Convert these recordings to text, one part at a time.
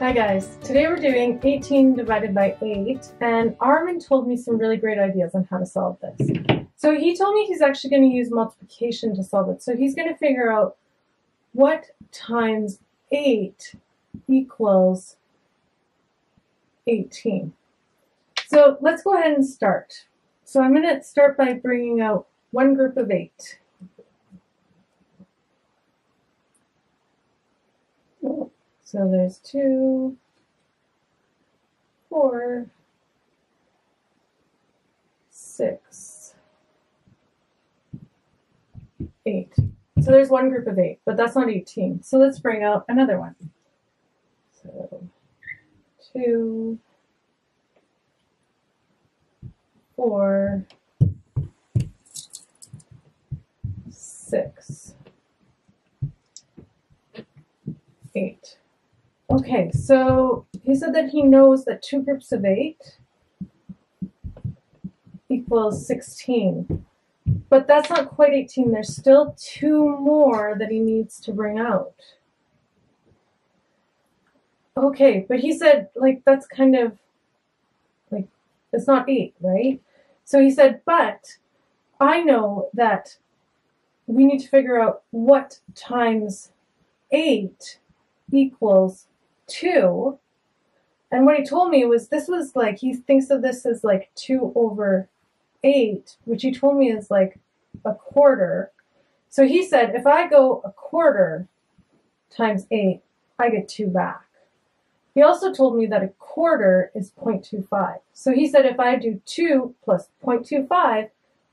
Hi guys, today we're doing 18 divided by 8, and Armin told me some really great ideas on how to solve this. So he told me he's actually going to use multiplication to solve it. So he's going to figure out what times 8 equals 18. So let's go ahead and start. So I'm going to start by bringing out one group of 8. So there's 2, 4, 6, 8. So there's one group of 8, but that's not 18. So let's bring out another one. So 2, 4, 6, 8. Okay, so he said that he knows that two groups of 8 equals 16, but that's not quite 18. There's still 2 more that he needs to bring out. Okay, but he said, like, that's kind of, like, it's not 8, right? So he said, but I know that we need to figure out what times 8 equals 2, and what he told me was this was like, he thinks of this as like 2/8, which he told me is like a quarter. So he said if I go a quarter times 8, I get 2 back. He also told me that a quarter is 0.25. So he said if I do 2 plus 0.25,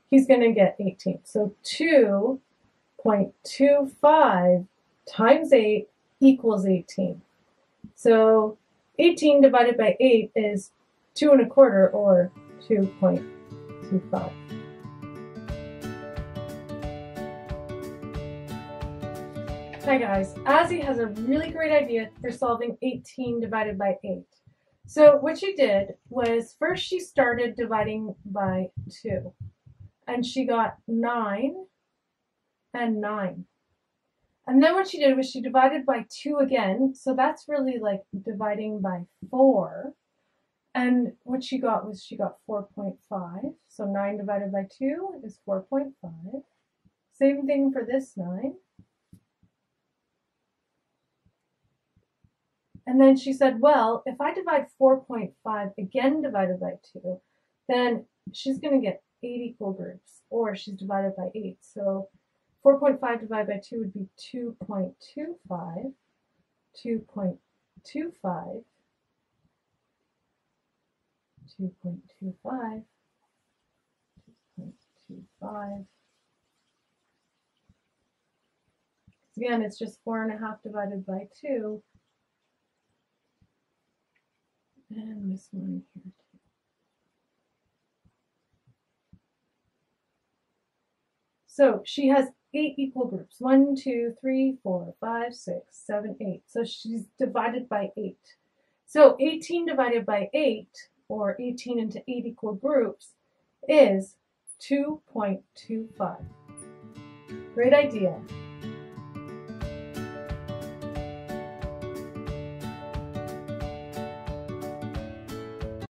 he's going to get 18. So 2.25 times 8 equals 18. So 18 divided by 8 is 2 1/4 or 2.25. Hi guys, Azzy has a really great idea for solving 18 divided by 8. So what she did was first she started dividing by 2, and she got 9 and 9. And then what she did was she divided by 2 again, so that's really like dividing by 4. And what she got was she got 4.5. So 9 divided by 2 is 4.5. Same thing for this 9. And then she said, well, if I divide 4.5 again divided by 2, then she's going to get 8 equal groups, or she's divided by 8. So 4.5 divided by 2 would be 2.25, 2.25, 2.25, 2.25. Again, it's just 4 1/2 divided by 2. And this one here too. So she has 8 equal groups, 1, 2, 3, 4, 5, 6, 7, 8. So she's divided by 8. So 18 divided by 8, or 18 into 8 equal groups, is 2.25. Great idea.